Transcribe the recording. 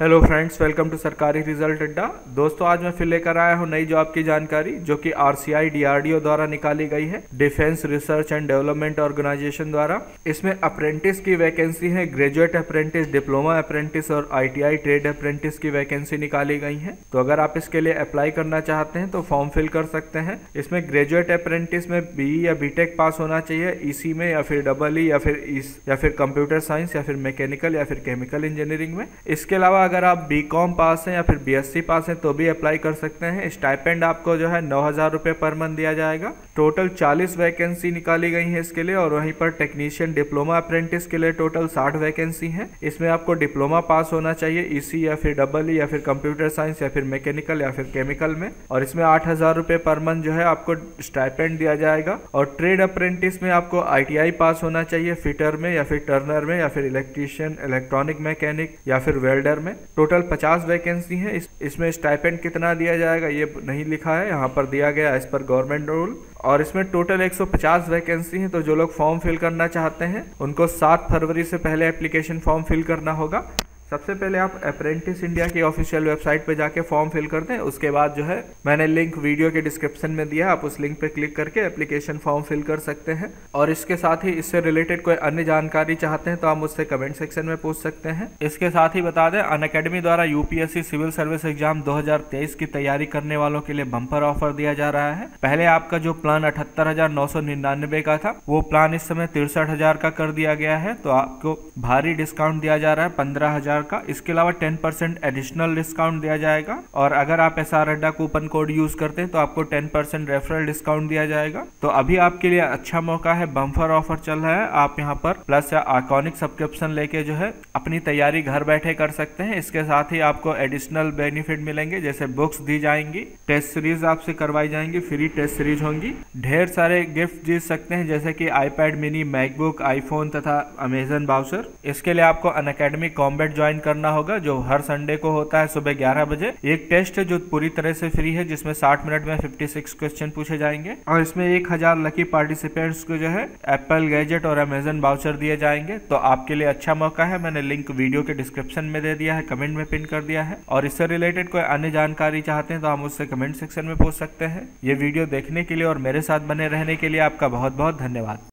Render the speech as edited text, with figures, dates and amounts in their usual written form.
Hello friends, welcome to सरकारी result अड्डा। दोस्तों, आज मैं फिर लेकर आया हूँ नई जॉब की जानकारी जो कि आरसीआई डीआरडीओ द्वारा निकाली गई है, defence research and development organisation द्वारा। इसमें अप्रेंटिस की वैकेंसी है, ग्रेजुएट अप्रेंटिस, डिप्लोमा अप्रेंटिस और आईटीआई ट्रेड अप्रेंटिस की वैकेंसी निकाली गई है। तो अगर आप इसके लिए अप्लाई करना चाहते हैं तो फॉर्म फिल कर सकते हैं। इसमें ग्रेजुएट अप्रेंटिस में बीई या बीटेक पास होना चाहिए, ईसी में या फिर डबल ई या फिर कंप्यूटर साइंस या फिर मैकेनिकल या फिर केमिकल इंजीनियरिंग में। इसके अलावा अगर आप बीकॉम पास हैं या फिर बीएससी पास हैं तो भी अप्लाई कर सकते हैं। स्टाइपेंड आपको जो है 9,000 रुपये पर मंथ दिया जाएगा। टोटल 40 वैकेंसी निकाली गई है इसके लिए। और वहीं पर टेक्नीशियन डिप्लोमा अप्रेंटिस के लिए टोटल 60 वैकेंसी हैं। इसमें आपको डिप्लोमा पास होना चाहिए, ईसी या फिर डबल ई या फिर कंप्यूटर साइंस या फिर मैकेनिकल या फिर केमिकल में। और इसमें 8,000 रुपये पर मंथ जो है आपको स्टाइपेंड दिया जाएगा। और ट्रेड अप्रेंटिस में आपको ITI पास होना चाहिए, फिटर में या फिर टर्नर में या फिर इलेक्ट्रीशियन, इलेक्ट्रॉनिक मैकेनिक या फिर वेल्डर में। टोटल 50 वैकेंसी है। इसमें स्टाइपेंड कितना दिया जाएगा ये नहीं लिखा है, यहाँ पर दिया गया एज पर गवर्नमेंट रूल। और इसमें टोटल 150 वैकेंसी हैं। तो जो लोग फॉर्म फिल करना चाहते हैं उनको 7 फरवरी से पहले एप्लीकेशन फॉर्म फिल करना होगा। सबसे पहले आप अप्रेंटिस इंडिया की ऑफिशियल वेबसाइट पर जाके फॉर्म फिल कर दें। उसके बाद जो है मैंने लिंक वीडियो के डिस्क्रिप्शन में दिया, आप उस लिंक पे क्लिक करके एप्लीकेशन फॉर्म फिल कर सकते हैं। और इसके साथ ही इससे रिलेटेड कोई अन्य जानकारी चाहते हैं तो आप मुझसे कमेंट सेक्शन में पूछ सकते हैं। इसके साथ ही बता दें, अनअकैडमी द्वारा यूपीएससी सिविल सर्विस एग्जाम 2023 की तैयारी करने वालों के लिए बम्पर ऑफर दिया जा रहा है। पहले आपका जो प्लान 78,999 का था वो प्लान इस समय 63,000 का कर दिया गया है। तो आपको भारी डिस्काउंट दिया जा रहा है 15,000 का। इसके अलावा 10% एडिशनल डिस्काउंट दिया जाएगा। और अगर आप SRDD कूपन कोड यूज करते हैं तो आपको 10% रेफरल डिस्काउंट दिया जाएगा। तो अभी आपके लिए अच्छा मौका है, बम्पर ऑफर चल रहा है। आप यहां पर प्लस या आइकॉनिक सब्सक्रिप्शन लेके जो है अपनी तैयारी घर बैठे कर सकते हैं। इसके साथ ही आपको एडिशनल बेनिफिट मिलेंगे, जैसे बुक्स दी जाएंगी, टेस्ट सीरीज आपसे करवाई जाएंगी, फ्री टेस्ट सीरीज होंगी। ढेर सारे गिफ्ट जीत सकते हैं जैसे कि iPad मिनी, मैकबुक, iPhone तथा अमेजन वाउचर। इसके लिए आपको अनअकैडमी कॉम्बैट ज्वाइन करना होगा जो हर संडे को होता है सुबह 11 बजे। एक टेस्ट है जो पूरी तरह से फ्री है जिसमें 60 मिनट में 56 क्वेश्चन पूछे जाएंगे। और इसमें 1,000 लकी पार्टिसिपेंट्स को जो है एप्पल गैजेट और अमेजन वाउचर दिए जाएंगे। तो आपके लिए अच्छा मौका है। मैंने लिंक वीडियो के डिस्क्रिप्शन में दे दिया है, कमेंट में पिन कर दिया है। और इससे रिलेटेड कोई अन्य जानकारी चाहते हैं तो आप मुझसे कमेंट सेक्शन में पूछ सकते हैं। ये वीडियो देखने के लिए और मेरे साथ बने रहने के लिए आपका बहुत बहुत धन्यवाद।